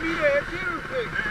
Wieder, Herr Tierlüftig!